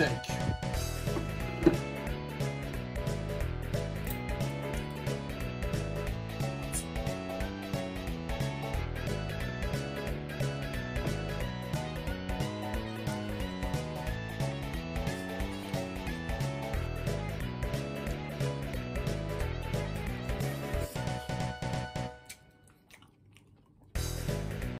mistake.